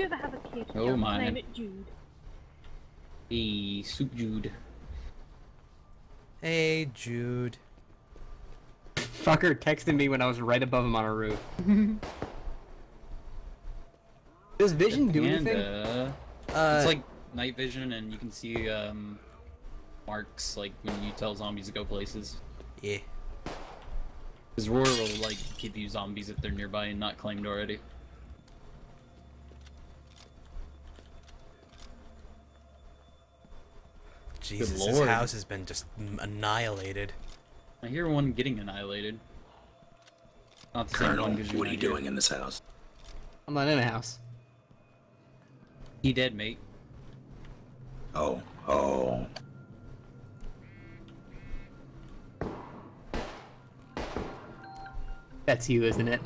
you ever have a kid, oh my, name it Jude. Hey, Soup Jude. Hey, Jude. Fucker texted me when I was right above him on a roof. Does vision do anything? It's like night vision, and you can see marks, like when you tell zombies to go places. Yeah. Because Roar will like give you zombies if they're nearby and not claimed already. Jesus, this house has been just annihilated. I hear one getting annihilated. Not the Colonel, same one, what are you doing in this house? I'm not in a house. He dead, mate. Oh, oh. That's you, isn't it?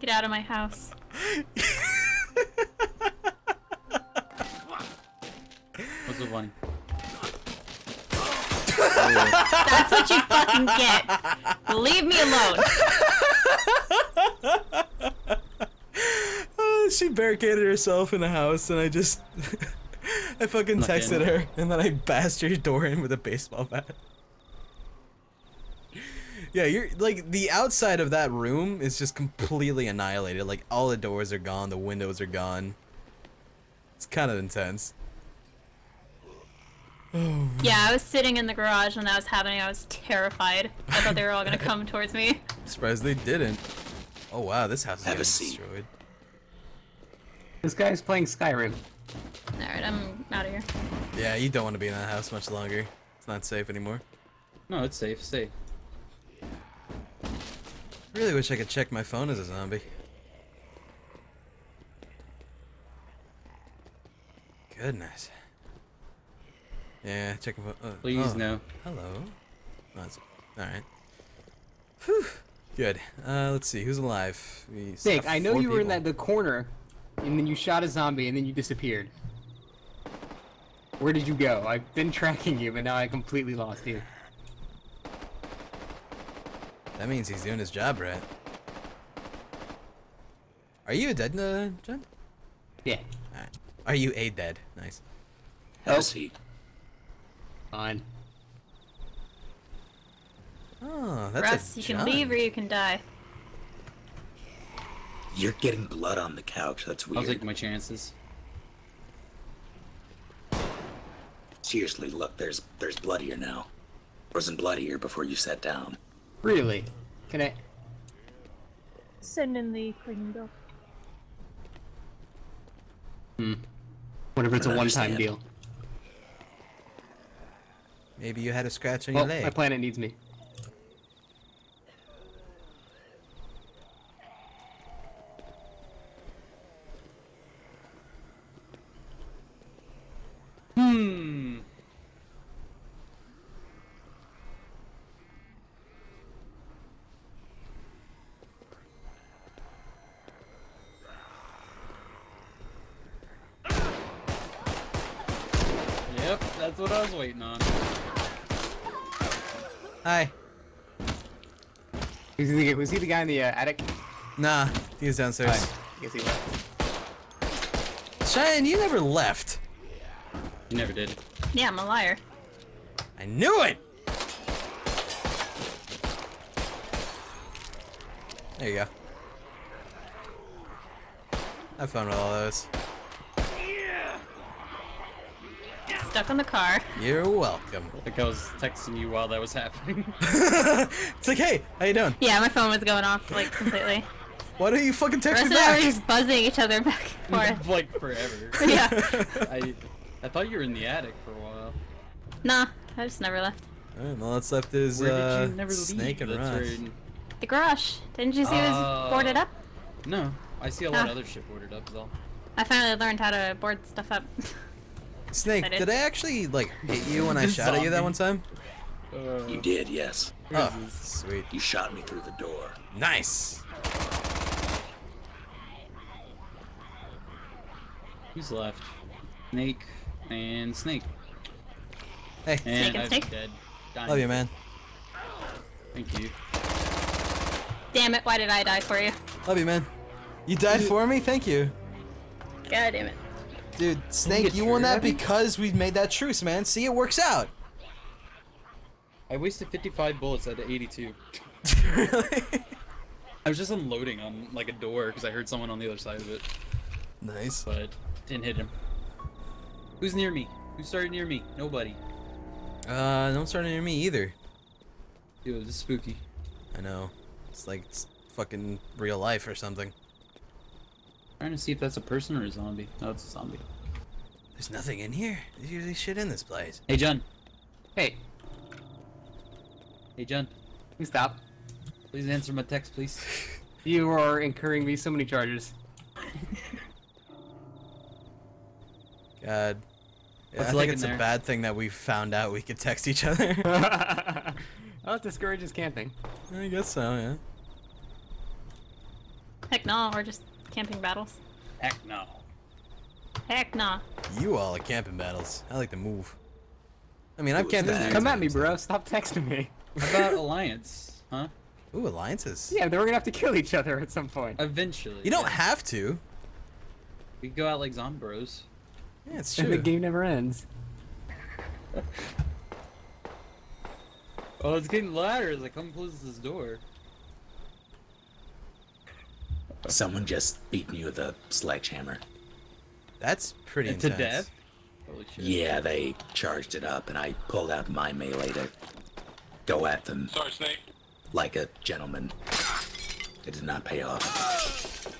Get out of my house. What's so funny? That's what you fucking get. Leave me alone. She barricaded herself in the house, and I just... I fucking texted her, and then I bashed her door in with a baseball bat. Yeah, you're, like, the outside of that room is just completely annihilated. Like, all the doors are gone, the windows are gone. It's kind of intense. Oh. Yeah, I was sitting in the garage when that was happening. I was terrified. I thought they were all gonna come towards me. I'm surprised they didn't. Oh wow, this house is destroyed. This guy's playing Skyrim. Alright, I'm out of here. Yeah, you don't want to be in that house much longer. It's not safe anymore. No, it's safe. Safe. I really wish I could check my phone as a zombie. Goodness. Yeah, check him out. Please, no. Hello. That's alright. Whew. Good. Let's see. Who's alive? Nick, I know you were in the corner, and then you shot a zombie, and then you disappeared. Where did you go? I've been tracking you, but now I completely lost you. That means he's doing his job, right? Are you dead, John? Yeah. Alright. Are you a dead? Nice. How's he? Fine. Oh, that's Russ, you can leave or you can die. You're getting blood on the couch, that's weird. I'll take my chances. Seriously, look, there's blood here now. There wasn't blood here before you sat down. Really? Can I... Send in the cleaning bill. Hmm. Whatever, it's a one-time deal. Maybe you had a scratch on your leg. My planet needs me. Hmm. Yep, that's what I was waiting on. Hi. Was he the guy in the attic? Nah, he was downstairs. Hi. Yes, he was. Cheyenne, you never left. You never did. Yeah, I'm a liar. I knew it! There you go. Have fun with all those. Stuck on the car. You're welcome. I think I was texting you while that was happening. It's like, hey, how you doing? Yeah, my phone was going off like completely. Why don't you fucking text me back? We're just buzzing each other back and forth. Like forever. Yeah. I thought you were in the attic for a while. Nah, I just never left. Alright, well, all that's left is Snake and Russ. The garage. Didn't you see it was boarded up? No, I see a lot of other shit boarded up as well. I finally learned how to board stuff up. Snake, did I actually, like, hit you when I shot at you that one time? You did, yes. Oh, sweet. You shot me through the door. Nice! Who's left? Snake and Snake. Hey. And Snake and Snake? Dead. Love you, man. Thank you. Damn it, why did I die for you? Love you, man. You died for me? Thank you. God damn it. Dude, Snake, you won that because we've made that truce, man. See, it works out. I wasted 55 bullets out of 82. Really? I was just unloading on, like, a door because I heard someone on the other side of it. Nice. But didn't hit him. Who's near me? Who started near me? Nobody. No one started near me either. Dude, this is spooky. I know. It's like it's fucking real life or something. I'm trying to see if that's a person or a zombie. No, it's a zombie. There's nothing in here. There's usually shit in this place. Hey, John. Hey. Hey, John. Please stop. Please answer my text, please. You are incurring me so many charges. God. Yeah, I think it's a bad thing that we found out we could text each other. Well, it discourages camping. I guess so, yeah. Heck no, we're just camping battles. Heck no. Heck no. You all are camping battles. I like to move. I mean, I've camped battles. Come at me, bro. Stop texting me. How about Alliance, huh? Ooh, alliances. Yeah, then we're gonna have to kill each other at some point. Eventually. You don't have to. We go out like zombie bros. Yeah, it's true. And the game never ends. Oh, it's getting louder as I come close to this door. Someone just beat me with a sledgehammer. That's pretty intense. To death? Holy shit. Yeah, they charged it up, and I pulled out my melee to go at them. Sorry, Snake. Like a gentleman. It did not pay off.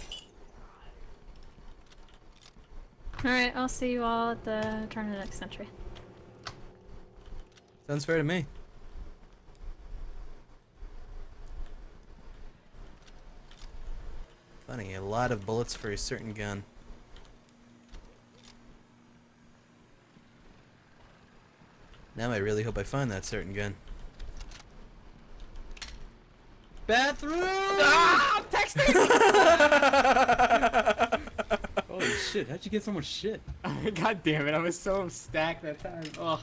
Alright, I'll see you all at the turn of the next century. Sounds fair to me. Funny, a lot of bullets for a certain gun. Now I really hope I find that certain gun. Bathroom! Ah, I'm texting! Holy shit, how'd you get so much shit? God damn it, I was so stacked that time. Oh.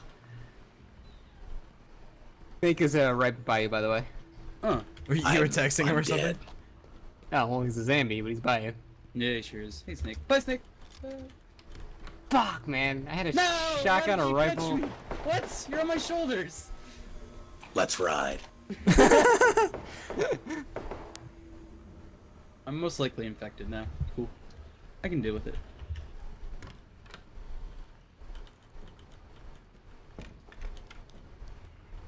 Snake is right by you, by the way. Huh. You were texting him or something? Dead. Oh, well, he's a zombie, but he's by you. Yeah, he sure is. Hey, Snake. Bye, Snake. Fuck, man. I had a shotgun, a rifle. What? You're on my shoulders. Let's ride. I'm most likely infected now. Cool. I can deal with it.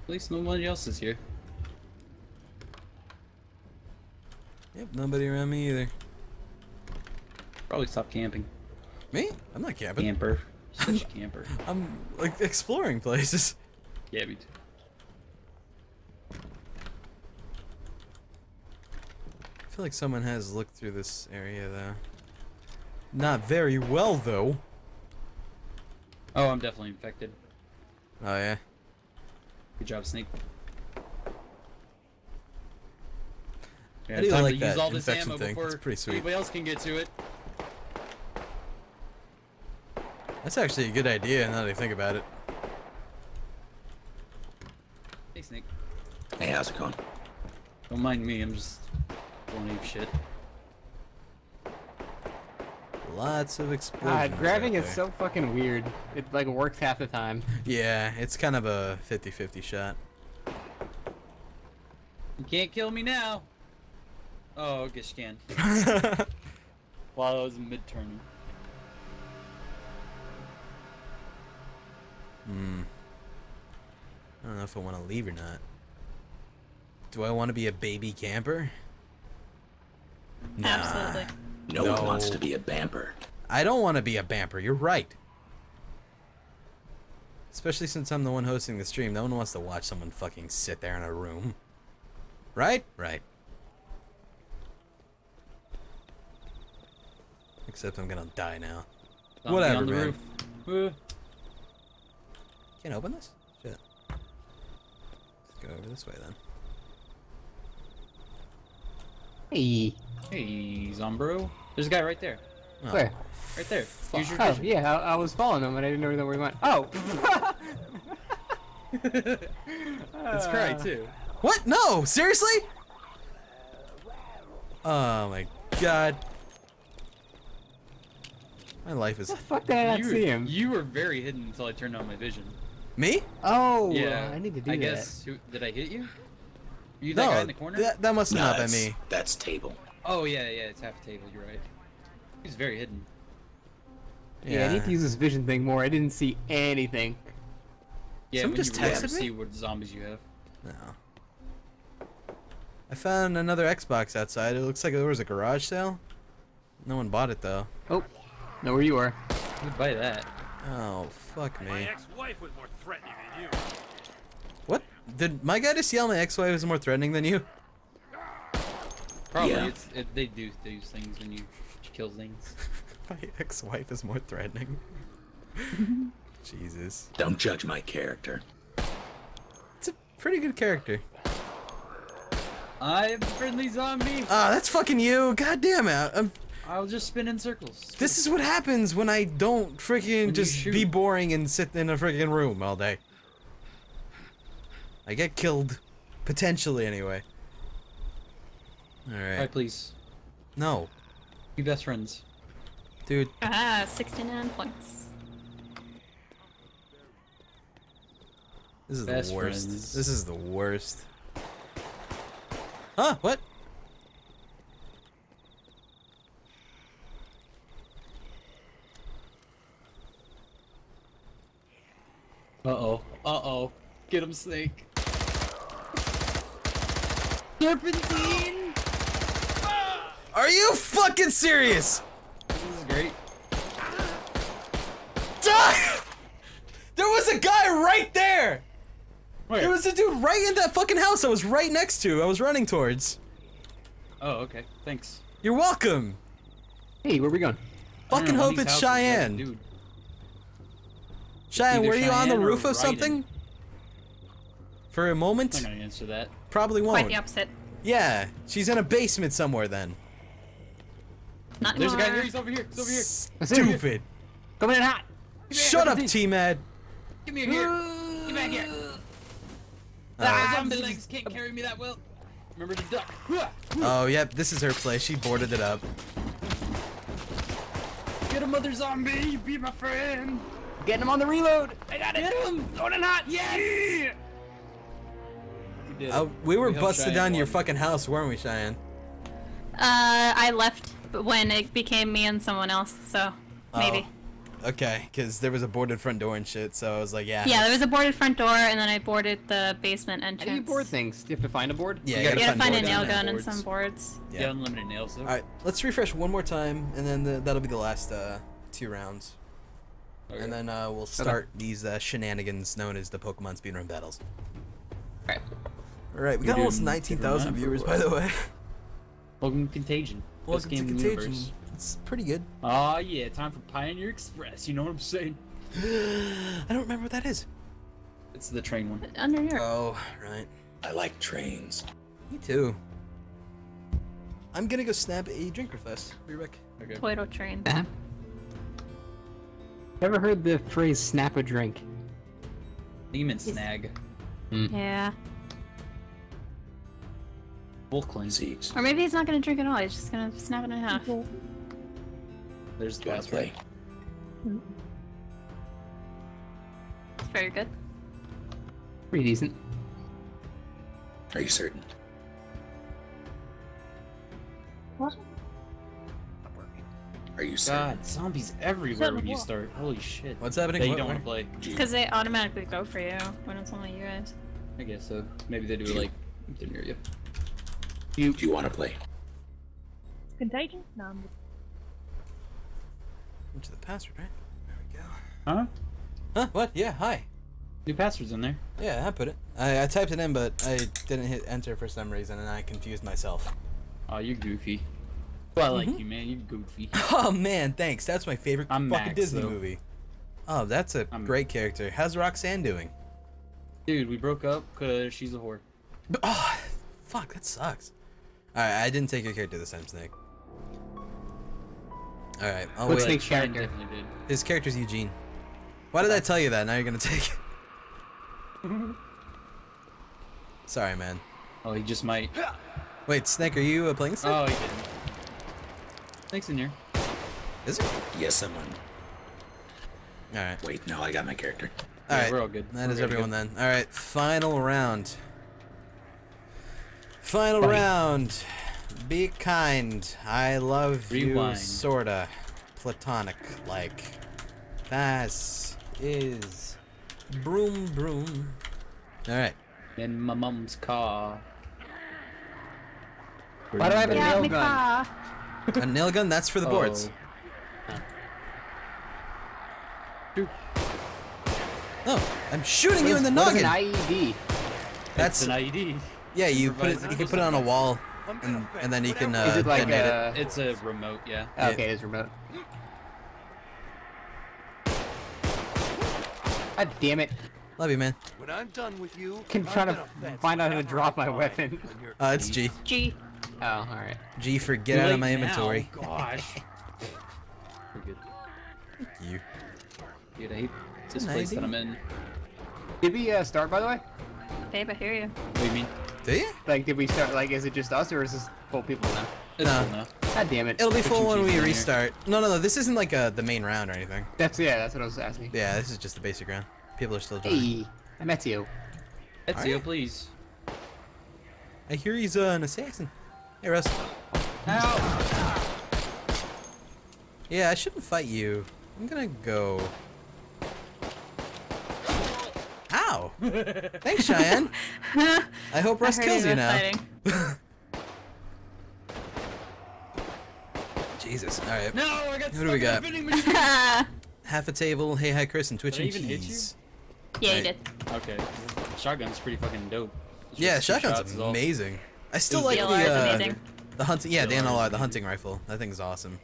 At least nobody else is here. Yep, nobody around me either. Probably stop camping. Me? I'm not camping. Camper. Such a camper. I'm like exploring places. Yeah, me too. I feel like someone has looked through this area, though. Not very well, though. Oh, I'm definitely infected. Oh, yeah. Good job, Snake. Yeah, I do like that infection thing. It's pretty sweet. Anybody else can get to it. That's actually a good idea, now that I think about it. Hey, Snake. Hey, how's it going? Don't mind me, I'm just... shit. Lots of explosions. God, grabbing is so fucking weird. It like works half the time. Yeah, it's kind of a 50-50 shot. You can't kill me now. Oh, I guess you can. Wow, that was mid-turn. Hmm. I don't know if I want to leave or not. Do I want to be a baby camper? Nah. Absolutely. No one wants to be a bamper. I don't want to be a bamper, you're right. Especially since I'm the one hosting the stream. No one wants to watch someone fucking sit there in a room. Right? Right. Except I'm gonna die now. Zombie whatever, man. Roof. Can't open this? Shit. Let's go over this way then. Hey. Hey, Zombro. There's a guy right there. Oh. Where? Right there. Use your vision. Yeah, I was following him, and I didn't know where he went. Oh! It's crying, too. What? No! Seriously? Oh, my God. My life is... What the fuck did I not see him? You were very hidden until I turned on my vision. Me? Oh, yeah. I need to do that. I guess... Did I hit you? Were you that guy in the corner? That must not have been me. That's table. Oh, yeah, yeah. It's half a table. You're right. He's very hidden. Yeah, I need to use this vision thing more. I didn't see anything. Yeah, someone just texted me? See what zombies you have. No. I found another Xbox outside. It looks like there was a garage sale. No one bought it, though. Oh. Know where you are. You'd buy that. Oh, fuck me. My ex-wife was more threatening than you. What? Did my guy just yell my ex-wife is more threatening than you? Probably. Yeah. They do these things when you kill things. My ex-wife is more threatening. Jesus. Don't judge my character. It's a pretty good character. I'm the friendly zombie. Ah, that's fucking you. God damn it. I'll just spin in circles. This is what happens when I don't freaking just be boring and sit in a freaking room all day. I get killed. Potentially, anyway. Alright. Alright, please. No. Be best friends. Dude. Ah, 69 points. This is best the worst. Friends. This is the worst. Huh? What? Uh-oh. Uh-oh. Get him, Snake. Serpentine! Are you fucking serious? This is great. Die! There was a guy right there! Where? There was a dude right in that fucking house I was right next to, I was running towards. Oh, okay. Thanks. You're welcome! Hey, where are we going? Fucking hope it's Cheyenne. Dude. Cheyenne, were you on the roof of something? For a moment? I'm not gonna answer that. Probably won't. Quite the opposite. Yeah, she's in a basement somewhere then. Not anymore. There's a guy here, he's over here, he's over here. Stupid. Come in hot. Shut up, T-Mad. Give me here. Get back here. Zombie legs can't carry me that well. Remember to duck. Oh, yep, this is her place. She boarded it up. Get him, other zombie. Be my friend. Getting him on the reload! I got it! Get him! Loaded hot! Yes! Yeah. We were busted down to your fucking house, weren't we, Cheyenne? I left when it became me and someone else, so maybe. Okay, because there was a boarded front door and shit, so I was like, yeah. Yeah, there was a boarded front door, and then I boarded the basement entrance. How do you board things? Do you have to find a board? Yeah, you gotta find a nail gun and some boards. Yeah, unlimited nails. Alright, let's refresh one more time, and then that'll be the last 2 rounds. Okay. And then we'll start these shenanigans known as the Pokemon Speedrun Battles. Alright. Alright, we got almost 19,000 viewers, by the way. Welcome to Contagion. Welcome to Contagion. It's pretty good. Aw, yeah, time for Pioneer Express, you know what I'm saying? I don't remember what that is. It's the train one. Under here. Oh, right. I like trains. Me too. I'm gonna go snap a drink with us. Be back. Okay. Toyota train. Uh-huh. Ever heard the phrase snap a drink? Demon snag. Mm. Yeah. Wolf cleanse each. Or maybe he's not gonna drink at all, he's just gonna snap it in half. There's the last play. It's very good. Pretty decent. Are you certain? What? Are you serious? God, zombies everywhere when you start. Holy shit. What's happening? They don't want to play. It's because they automatically go for you when it's only you guys. I guess so. Maybe they do like... Didn't hear you. Do you want to play? Contagion? No, I'm just... Went to the password, right? There we go. Huh? Huh? What? Yeah, hi. New password's in there. Yeah, I put it. I typed it in, but I didn't hit enter for some reason, and I confused myself. Aw, you're goofy. Well, I like you, man. You're goofy. Oh, man, thanks. That's my favorite fucking Disney movie. Oh, that's a great character. How's Roxanne doing? Dude, we broke up because she's a whore. Oh, fuck, that sucks. Alright, I didn't take your character this time, Snake. Alright, I'll wait. What's Snake's character? His character's Eugene. Why did I tell you that? Now you're gonna take it. Sorry, man. Oh, he just might. Wait, Snake, are you playing Snake? Oh, he didn't. Snake's in here. Is it? Yes, I'm on. All right. Wait, no, I got my character. All right, we're all good. That is everyone then. All right, final round. Final round. Be kind. I love you, sorta. Platonic, like. That is broom broom. All right. In my mom's car. Why do I have a nail gun? A nail gun? That's for the boards. Shoot. Oh, I'm shooting you in the noggin. An IED. That's an IED. Yeah, you put it. You can put it on a wall, and then you can detonate it. Is it like a, it's a remote, yeah. Okay, it's remote. God damn it. Love you, man. When I'm done with you, I'm trying to find out how to drop my weapon. It's G. G. Oh, all right. G for get out of my inventory. Oh gosh. We're good. Thank you. Dude, I hate this place that I'm in. Did we start, by the way? Babe, I hear you. What do you mean? Do you? Like, did we start? Like, is it just us, or is this full people now? No. God damn it. It'll be full when we restart. No, no, no. This isn't like the main round or anything. That's that's what I was asking. Yeah, this is just the basic round. People are still joining. Hey, I'm Ezio. Ezio, please. I hear he's an assassin. Hey, Russ. Ow! Yeah, I shouldn't fight you. I'm gonna go. Ow! Thanks, Cheyenne. I hope Russ kills you now. Jesus. All right. No, I got stuck in a vending machine. Half a table. Hey, hi, Chris, and Twitch and Cheese. Did I even hit you? Yeah, you did. Okay. Shotgun's pretty fucking dope. Yeah, shotgun's amazing. I still like the hunting. Yeah, the NLR, the hunting rifle. That thing's awesome.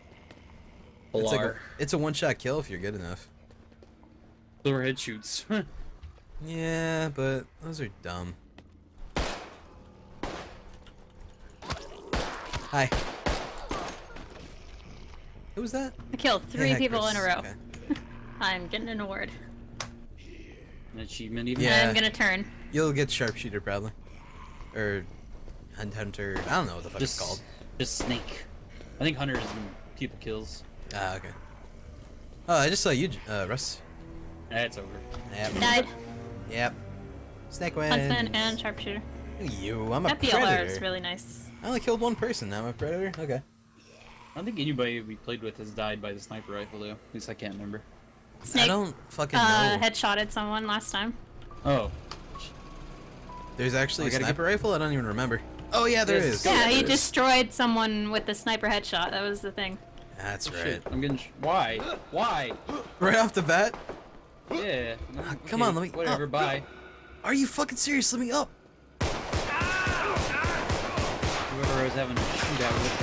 It's like a one-shot kill if you're good enough. Lower head shoots. Yeah, but those are dumb. Hi. Who was that? I killed three people in a row. Okay. I'm getting an award. An achievement even? Yeah. I'm gonna turn. You'll get sharpshooter probably. Or hunter. I don't know what the fuck it's called. Just snake. I think hunter is in people kills. Ah, okay. Oh, I just saw you, Russ. It's over. Yep. Died. Yep. Snake wins. Huntsman and sharpshooter. You, I'm a predator. That BLR is really nice. I only killed one person, now I'm a predator? Okay. I don't think anybody we played with has died by the sniper rifle, though. At least I can't remember. Snake, I don't fucking know. Headshotted someone last time. Oh. There's actually a sniper rifle? I don't even remember. Oh, yeah, there is. Yeah, he destroyed someone with the sniper headshot. That was the thing. That's right. Shit, I'm getting... Why? Why? Right off the bat? Yeah. Oh, come on, let me... Whatever, bye. Are you fucking serious? Let me up. Whoever I was having a shootout with,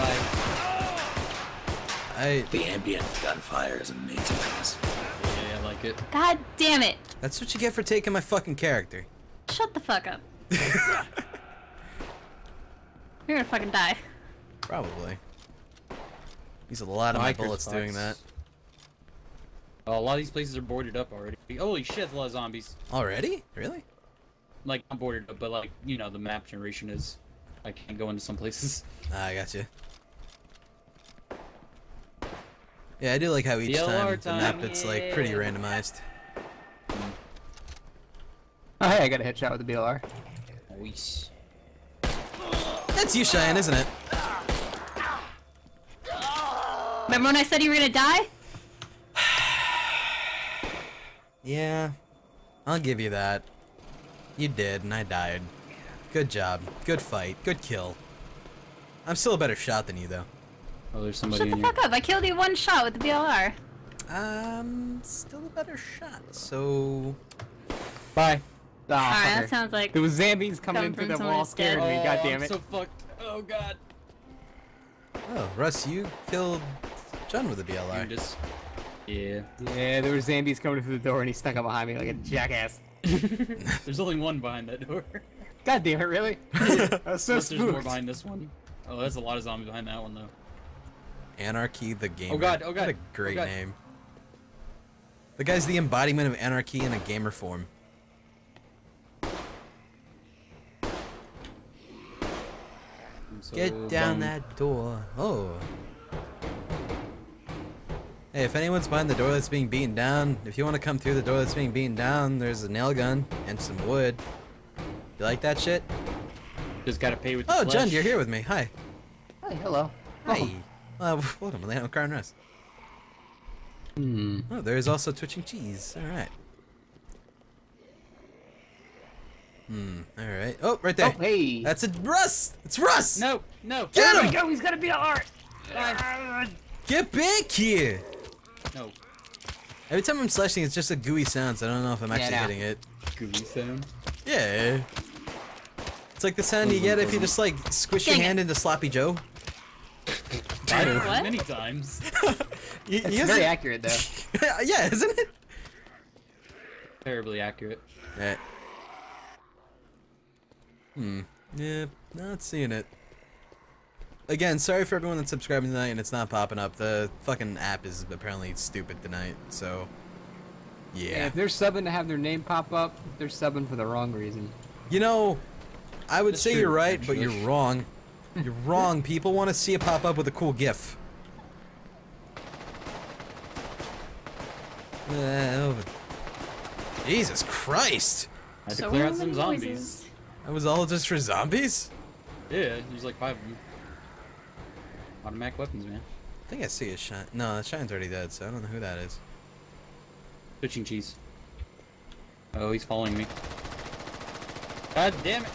the ambient gunfire is amazing. Yeah, I like it. God damn it. That's what you get for taking my fucking character. Shut the fuck up. You're gonna fucking die. Probably. He's a lot of my bullets doing that. Oh, a lot of these places are boarded up already. Holy shit, there's a lot of zombies. Already? Really? Like, not boarded up, but like, you know, the map generation is... I can't go into some places. Ah, I gotcha. Yeah, I do like how each time the map, it's like pretty randomized. Oh, hey, I got a headshot with the BLR. Nice. That's you, Cheyenne, isn't it? Remember when I said you were gonna die? Yeah, I'll give you that. You did, and I died. Good job. Good fight. Good kill. I'm still a better shot than you, though. Oh, there's somebody in here. Shut the fuck up! I killed you one shot with the BLR. Still a better shot. So, bye. Oh, all right, that sounds like there was zombies coming in through the wall, scared me. God damn it! I'm so fucked. Oh god. Oh, Russ, you killed John with the BLR. Yeah, there were zombies coming through the door and he stuck up behind me like a jackass. There's only one behind that door. God damn it, really? I was so spooked. There's more behind this one. Oh, there's a lot of zombies behind that one, though. Anarchy the Gamer. Oh god, oh god. What a great name. The guy's the embodiment of anarchy in a gamer form. Get down that door. Oh. Hey, if anyone's behind the door that's being beaten down, if you want to come through the door that's being beaten down, there's a nail gun and some wood. You like that shit? Just gotta pay with the flesh. Jund, you're here with me. Hi. Hi, hello. Hi. Welcome to Land of Crime Rest. Hmm. Oh, there is also twitching cheese. Alright. Hmm. Alright. Oh, right there. Oh, hey. That's a Russ! It's Russ! No, no. Get him! Go. He's gonna be an art! Get back here! No. Every time I'm slashing, it's just a gooey sound, so I don't know if I'm actually hitting it. Gooey sound? Yeah. It's like the sound you get if you just like squish your hand into Sloppy Joe. I don't know. Many times. It's very accurate though. Yeah, isn't it? Terribly accurate. Alright. Hmm. Yeah, not seeing it. Again, sorry for everyone that's subscribing tonight and it's not popping up. The fucking app is apparently stupid tonight, so... Yeah. Yeah, if they're subbing to have their name pop up, they're subbing for the wrong reason. You know, I would say you're right, but you're wrong. You're wrong. People want to see it pop up with a cool GIF. Jesus Christ! I had to clear out some zombies. That was all just for zombies? Yeah, there's like 5 of them. Automatic weapons, man. I think I see a shine. No, that shine's already dead, so I don't know who that is. Twitching cheese. Oh, he's following me. God damn it!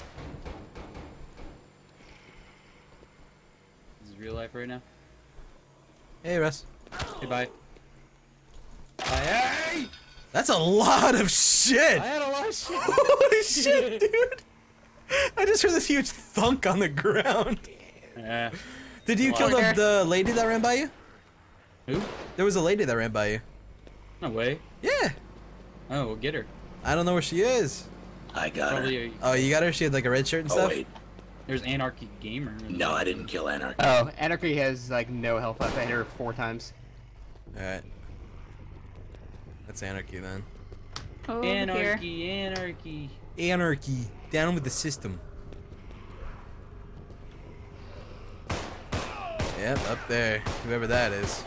This is real life right now. Hey, Russ. Hey, bye. Bye. Hey! That's a lot of shit! I had a lot of shit! Holy shit, dude! I just heard this huge thunk on the ground. Yeah. Did you kill the lady that ran by you? Who? There was a lady that ran by you. No way. Yeah. Oh, we'll get her. I don't know where she is. I got her. Oh, you got her? She had like a red shirt and stuff? Oh, wait. There's Anarchy Gamer. No, I didn't kill Anarchy. Oh, Anarchy has like no health left. I hit her 4 times. Alright. That's Anarchy then. Oh, Anarchy, Anarchy. Anarchy. Down with the system. Yep, up there. Whoever that is.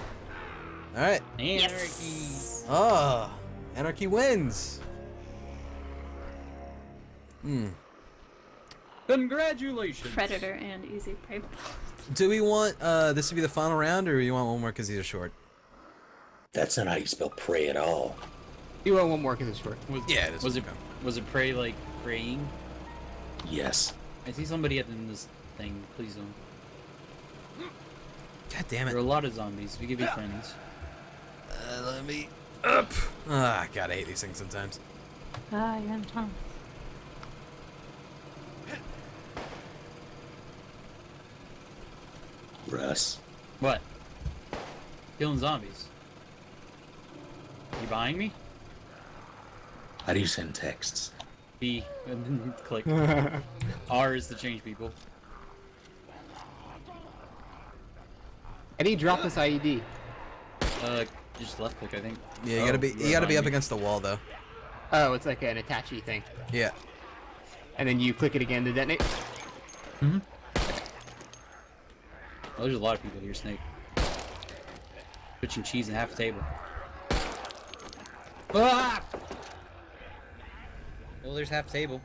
Alright. Anarchy. Yes. Oh, Anarchy wins. Hmm. Congratulations. Predator and easy prey. Do we want this to be the final round, or do you want one more because these are short? That's not how you spell prey at all. You want one more because it's short. Yeah, it is. Was it prey like praying? Yes. I see somebody at the end of this thing. Please don't. God damn it. There are a lot of zombies. We could be friends. Let me up. Ah, God, I hate these things sometimes. Ah, you have time. Russ. What? Killing zombies. You buying me? How do you send texts? B. And then click. R is to change people. And he dropped this IED. Just left click, I think. Yeah, you gotta be up against the wall though. Oh, it's like an attachy thing. Yeah. And then you click it again to detonate. Mm-hmm. Oh, there's a lot of people here, Snake. Put some cheese in half the table. Ah! Well, there's half the table.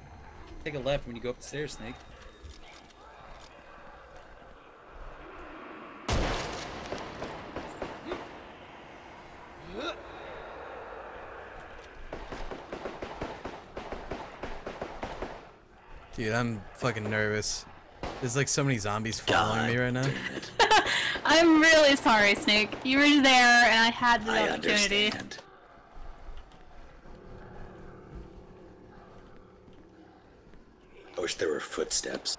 Take a left when you go up the stairs, Snake. Dude, I'm fucking nervous. There's like so many zombies following me right now. I'm really sorry, Snake. You were there and I had the opportunity. Understand. I wish there were footsteps.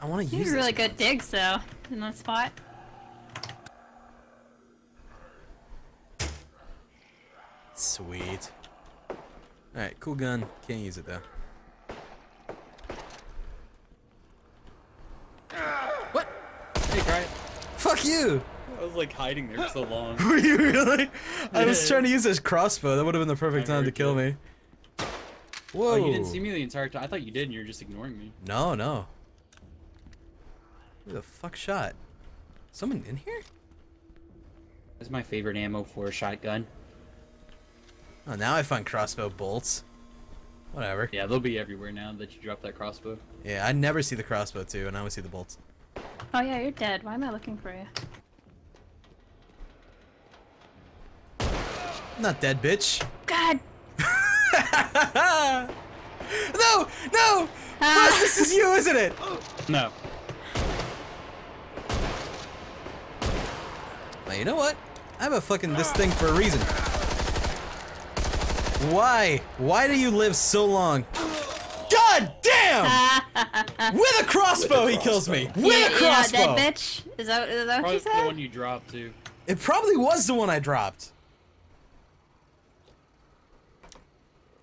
I want to use this. You really good digs though, in that spot. Sweet. Alright, cool gun. Can't use it though. What? Hey, Brian. Fuck you! I was like hiding there for so long. Were you really? Yeah. I was trying to use this crossbow. That would have been the perfect time to kill me. Whoa. Oh, you didn't see me the entire time. I thought you did and you were just ignoring me. No, no. Who the fuck shot? Someone in here? That's my favorite ammo for a shotgun. Oh, now I find crossbow bolts. Whatever. Yeah, they'll be everywhere now that you drop that crossbow. Yeah, I never see the crossbow too, and I always see the bolts. Oh yeah, you're dead. Why am I looking for you? I'm not dead, bitch. God. No, no. Plus, this is you, isn't it? No. Now you know what? I have a fucking this thing for a reason. Why? Why do you live so long? God damn! With a crossbow, he kills me. With a crossbow. Yeah, dead bitch. Is that what you said? Probably the one you dropped too. It probably was the one I dropped.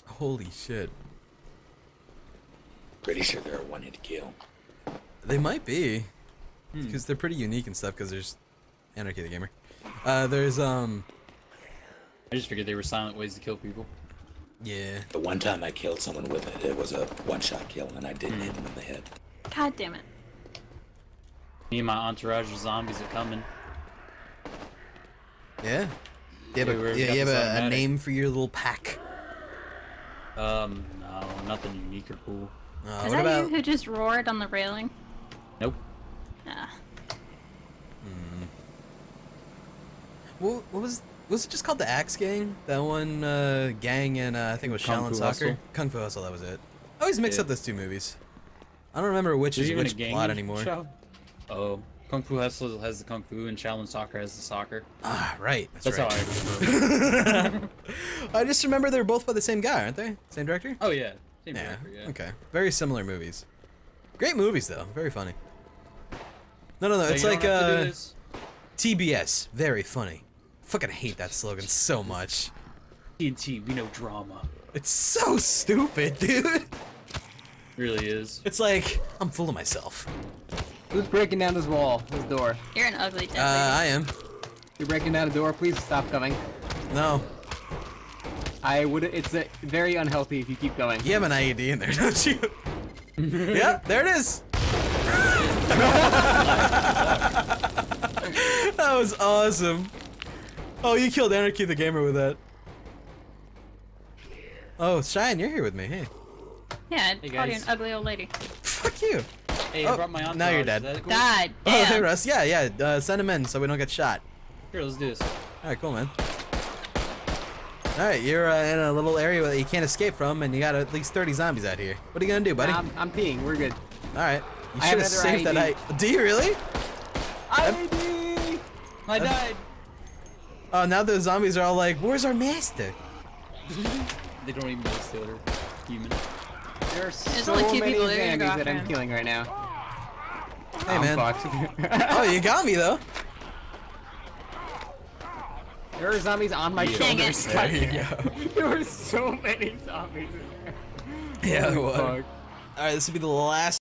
Holy shit. Pretty sure they're a one-hit kill. They might be. Because they're pretty unique and stuff, because there's Anarchy the Gamer. I just figured they were silent ways to kill people. Yeah. The one time I killed someone with it, it was a one-shot kill, and I didn't hit them in the head. God damn it. Me and my entourage of zombies are coming. Yeah? You have a name for your little pack. No, nothing unique or cool. Is that you who just roared on the railing? Nope. Ah. What was it just called? The Axe Gang? That one gang in, I think it was Shaolin Soccer? Kung Fu Hustle, that was it. I always mix up those two movies. I don't remember which is which plot anymore. Oh. Kung Fu Hustle has the Kung Fu and Shaolin Soccer has the soccer. Ah, right. That's right. How I remember. I just remember they're both by the same guy, aren't they? Same director? Oh, yeah. Same director, yeah. Okay. Very similar movies. Great movies, though. Very funny. No. So it's like TBS. Very funny. Fucking hate that slogan so much. TNT, we know drama. It's so stupid, dude. It really is. It's like, I'm full of myself. Who's breaking down this wall, this door? You're an ugly dead lady. I am. You're breaking down a door, please stop coming. No. It's very unhealthy if you keep going. You have an IED in there, don't you? Yep, there it is. That was awesome. Oh, you killed Anarchy the Gamer with that. Oh, Cheyenne, you're here with me, hey. Yeah, I called you an ugly old lady. Fuck you. Hey, I brought my entourage. Now you're dead. Cool? Died. Oh, hey Russ. Yeah. Send him in so we don't get shot. Here, let's do this. All right, cool, man. All right, you're in a little area that you can't escape from, and you got at least 30 zombies out here. What are you gonna do, buddy? I'm peeing. We're good. All right. You should have saved that IED. Do you really? IED. I died. Oh, now the zombies are all like, "Where's our master?" They don't even know it's the other human. There's only two people that I'm killing right now. Hey, man. Oh, you got me, though. There are zombies on my shoulders. There you go. There were so many zombies in there. Yeah, there was. Alright, this will be the last.